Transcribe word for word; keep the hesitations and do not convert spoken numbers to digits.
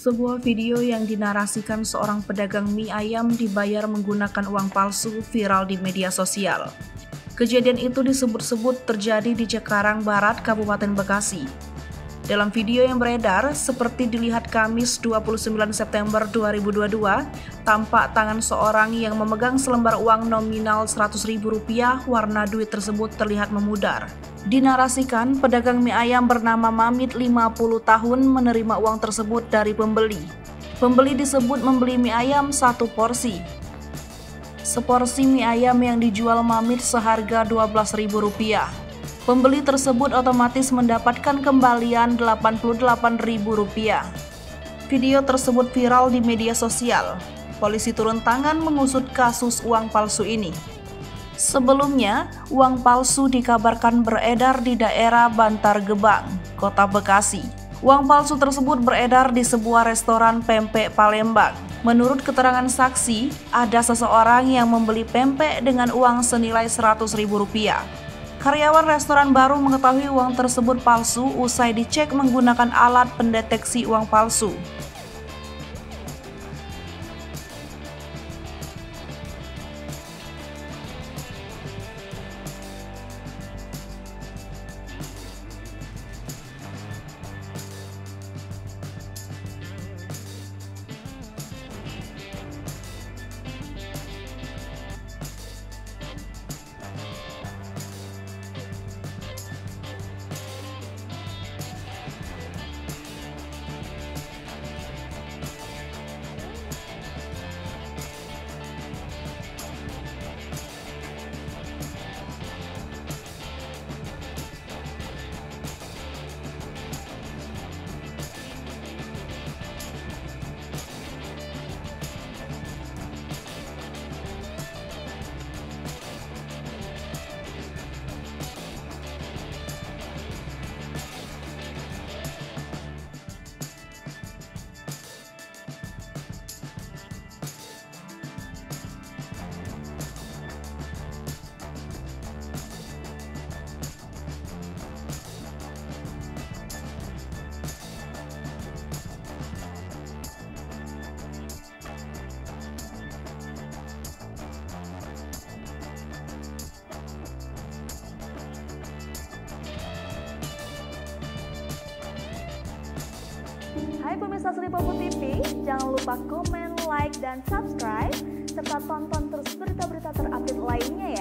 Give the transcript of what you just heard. Sebuah video yang dinarasikan seorang pedagang mie ayam dibayar menggunakan uang palsu viral di media sosial. Kejadian itu disebut-sebut terjadi di Cikarang Barat, Kabupaten Bekasi. Dalam video yang beredar, seperti dilihat Kamis dua puluh sembilan September dua ribu dua puluh dua, tampak tangan seorang yang memegang selembar uang nominal seratus ribu rupiah, warna duit tersebut terlihat memudar. Dinarasikan, pedagang mie ayam bernama Mamit lima puluh tahun menerima uang tersebut dari pembeli. Pembeli disebut membeli mie ayam satu porsi. Seporsi mie ayam yang dijual Mamit seharga dua belas ribu rupiah. Pembeli tersebut otomatis mendapatkan kembalian delapan puluh delapan ribu rupiah. Video tersebut viral di media sosial. Polisi turun tangan mengusut kasus uang palsu ini. Sebelumnya, uang palsu dikabarkan beredar di daerah Bantar Gebang, Kota Bekasi. Uang palsu tersebut beredar di sebuah restoran pempek Palembang. Menurut keterangan saksi, ada seseorang yang membeli pempek dengan uang senilai seratus ribu rupiah. Karyawan restoran baru mengetahui uang tersebut palsu usai dicek menggunakan alat pendeteksi uang palsu. Hai pemirsa Sripoku T V, jangan lupa komen, like, dan subscribe, serta tonton terus berita-berita terupdate lainnya ya.